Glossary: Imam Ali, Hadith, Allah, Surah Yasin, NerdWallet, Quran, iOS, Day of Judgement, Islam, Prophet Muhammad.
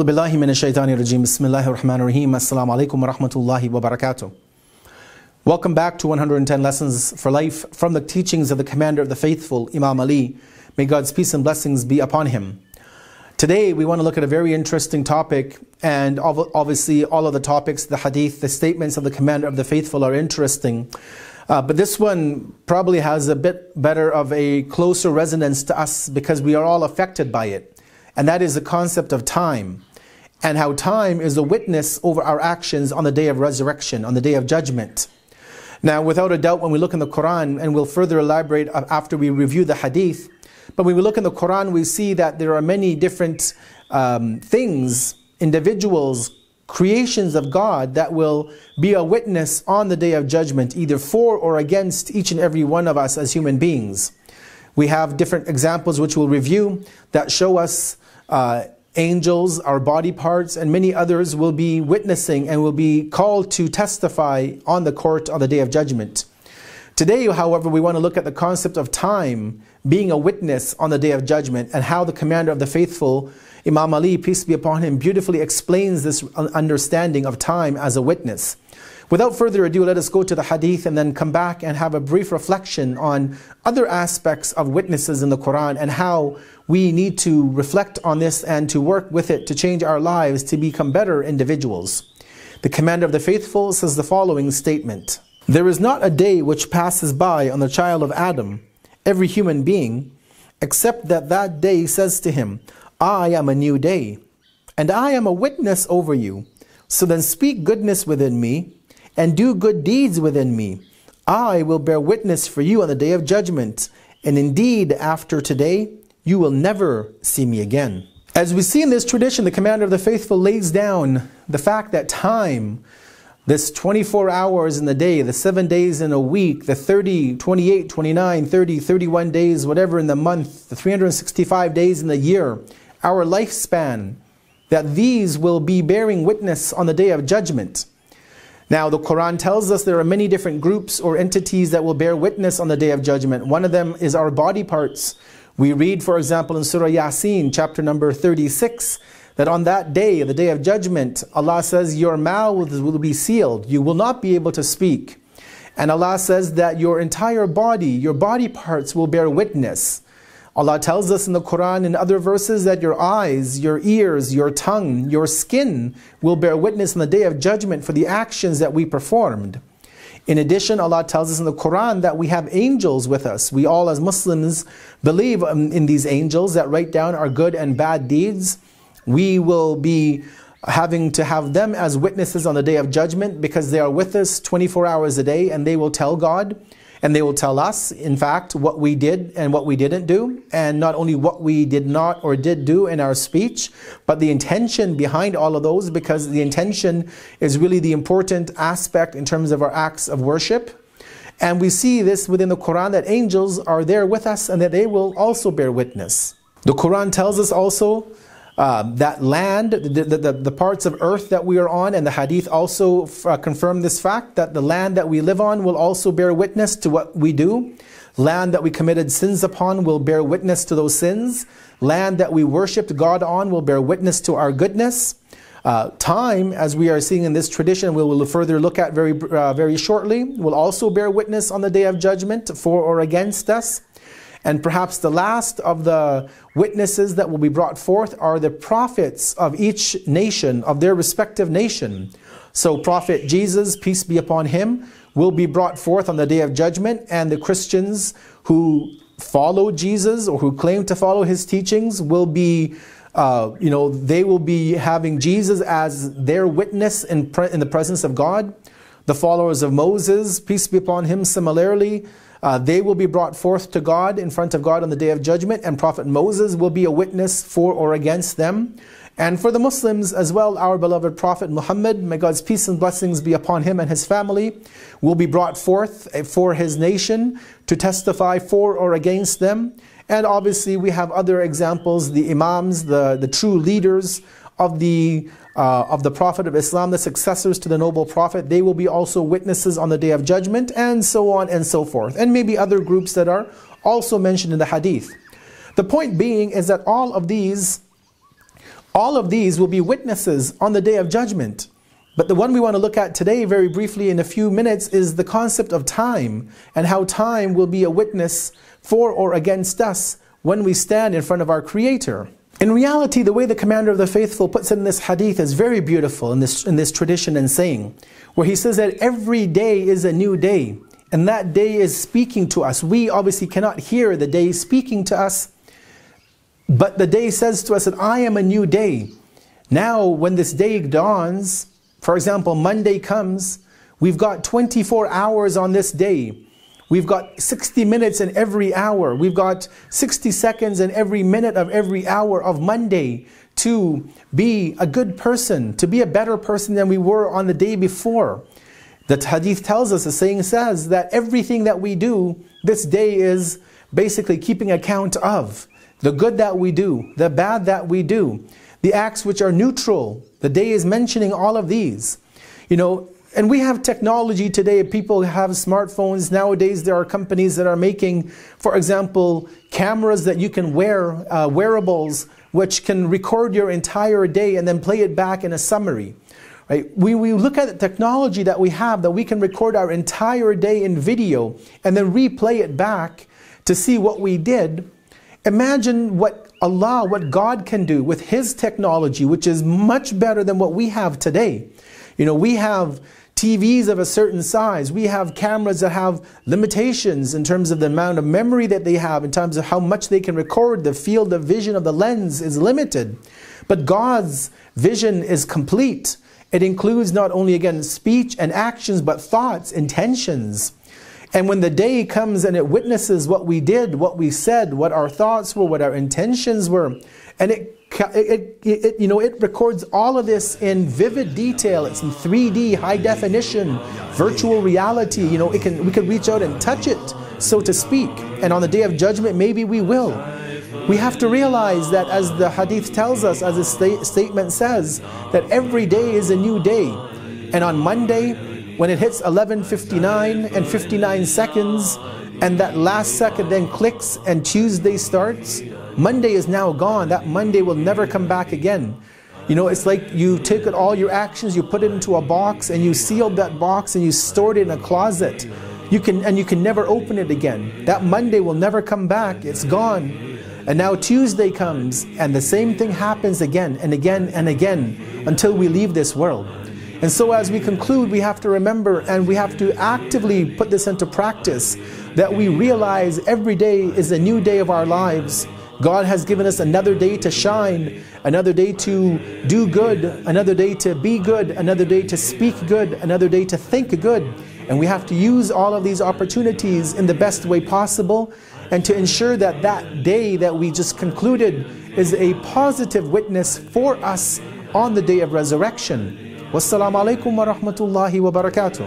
A'udhu billahi minash shaitani rajim. Bismillahir rahmanir rahim. Assalamu alaikum wa rahmatullahi wa barakatuh. Welcome back to 110 Lessons for Life from the teachings of the Commander of the Faithful, Imam Ali. May God's peace and blessings be upon him. Today we want to look at a very interesting topic, and obviously all of the topics, the hadith, the statements of the Commander of the Faithful are interesting. But this one probably has a bit better of a closer resonance to us because we are all affected by it. And that is the concept of time, and how time is a witness over our actions on the day of resurrection, on the day of judgment. Now, without a doubt, when we look in the Quran, and we'll further elaborate after we review the hadith, but when we look in the Quran, we see that there are many different things, individuals, creations of God that will be a witness on the day of judgment, either for or against each and every one of us as human beings. We have different examples which we'll review that show us angels, our body parts, and many others will be witnessing and will be called to testify on the court on the day of judgment. Today, however, we want to look at the concept of time being a witness on the day of judgment, and how the Commander of the Faithful, Imam Ali, peace be upon him, beautifully explains this understanding of time as a witness. Without further ado, let us go to the hadith and then come back and have a brief reflection on other aspects of witnesses in the Quran, and how we need to reflect on this and to work with it to change our lives to become better individuals. The Commander of the Faithful says the following statement: "There is not a day which passes by on the child of Adam, every human being, except that that day says to him, 'I am a new day, and I am a witness over you. So then speak goodness within me, and do good deeds within me. I will bear witness for you on the day of judgment, and indeed after today you will never see me again.'" As we see in this tradition, the Commander of the Faithful lays down the fact that time, this 24 hours in the day, the 7 days in a week, the 30, 28, 29, 30, 31 days, whatever in the month, the 365 days in the year, our lifespan, that these will be bearing witness on the day of judgment. Now, the Quran tells us there are many different groups or entities that will bear witness on the day of judgment. One of them is our body parts. We read, for example, in Surah Yasin, chapter number 36, that on that day, the day of judgment, Allah says, your mouths will be sealed. You will not be able to speak. And Allah says that your entire body, your body parts will bear witness. Allah tells us in the Quran and other verses that your eyes, your ears, your tongue, your skin will bear witness on the day of judgment for the actions that we performed. In addition, Allah tells us in the Quran that we have angels with us. We all as Muslims believe in these angels that write down our good and bad deeds. We will be having to have them as witnesses on the day of judgment, because they are with us 24 hours a day, and they will tell God, and they will tell us, in fact, what we did and what we didn't do, and not only what we did not or did do in our speech, but the intention behind all of those, because the intention is really the important aspect in terms of our acts of worship. And we see this within the Quran, that angels are there with us and that they will also bear witness. The Quran tells us also that land, the parts of earth that we are on, and the hadith also confirm this fact, that the land that we live on will also bear witness to what we do. Land that we committed sins upon will bear witness to those sins. Land that we worshipped God on will bear witness to our goodness. Time, as we are seeing in this tradition, we will further look at very shortly, will also bear witness on the day of judgment for or against us. And perhaps the last of the witnesses that will be brought forth are the prophets of each nation, of their respective nation. So Prophet Jesus, peace be upon him, will be brought forth on the day of judgment, and the Christians who follow Jesus or who claim to follow his teachings will be, they will be having Jesus as their witness in the presence of God. The followers of Moses, peace be upon him, similarly, they will be brought forth to God, in front of God on the day of judgment, and Prophet Moses will be a witness for or against them. And for the Muslims as well, our beloved Prophet Muhammad, may God's peace and blessings be upon him and his family, will be brought forth for his nation to testify for or against them. And obviously we have other examples, the imams, the true leaders of the Prophet of Islam, the successors to the noble Prophet. They will be also witnesses on the day of judgment, and so on and so forth. And maybe other groups that are also mentioned in the hadith. The point being is that all of these All of these will be witnesses on the Day of Judgment. But the one we want to look at today very briefly in a few minutes is the concept of time and how time will be a witness for or against us when we stand in front of our Creator. In reality, the way the Commander of the Faithful puts in this hadith is very beautiful in this tradition and saying, where he says that every day is a new day, and that day is speaking to us. We obviously cannot hear the day speaking to us, but the day says to us that I am a new day. Now when this day dawns, for example, Monday comes, we've got 24 hours on this day. We've got 60 minutes in every hour. We've got 60 seconds in every minute of every hour of Monday to be a good person, to be a better person than we were on the day before. The hadith tells us, the saying says, that everything that we do, this day is basically keeping account of the good that we do, the bad that we do, the acts which are neutral. The day is mentioning all of these. You know, and we have technology today. People have smartphones. Nowadays there are companies that are making, for example, cameras that you can wear, wearables, which can record your entire day and then play it back in a summary. Right? We look at the technology that we have, that we can record our entire day in video and then replay it back to see what we did. Imagine what Allah, what God can do with His technology, which is much better than what we have today. You know, we have TVs of a certain size, we have cameras that have limitations in terms of the amount of memory that they have, in terms of how much they can record, the field of vision of the lens is limited. But God's vision is complete. It includes not only, again, speech and actions, but thoughts, intentions. And when the day comes and it witnesses what we did, what we said, what our thoughts were, what our intentions were, and it records all of this in vivid detail. It's in 3D, high definition, virtual reality. You know, we can reach out and touch it, so to speak. And on the Day of Judgment, maybe we will. We have to realize that, as the hadith tells us, as the statement says, that every day is a new day. And on Monday, when it hits 11:59 and 59 seconds, and that last second then clicks and Tuesday starts, Monday is now gone. That Monday will never come back again. You know, it's like you take all your actions, you put it into a box, and you sealed that box and you stored it in a closet. You can never open it again. That Monday will never come back. It's gone. And now Tuesday comes, and the same thing happens again and again and again until we leave this world. And so as we conclude, we have to remember and we have to actively put this into practice, that we realize every day is a new day of our lives. God has given us another day to shine, another day to do good, another day to be good, another day to speak good, another day to think good. And we have to use all of these opportunities in the best way possible, and to ensure that that day that we just concluded is a positive witness for us on the Day of Resurrection. والسلام عليكم ورحمة الله وبركاته.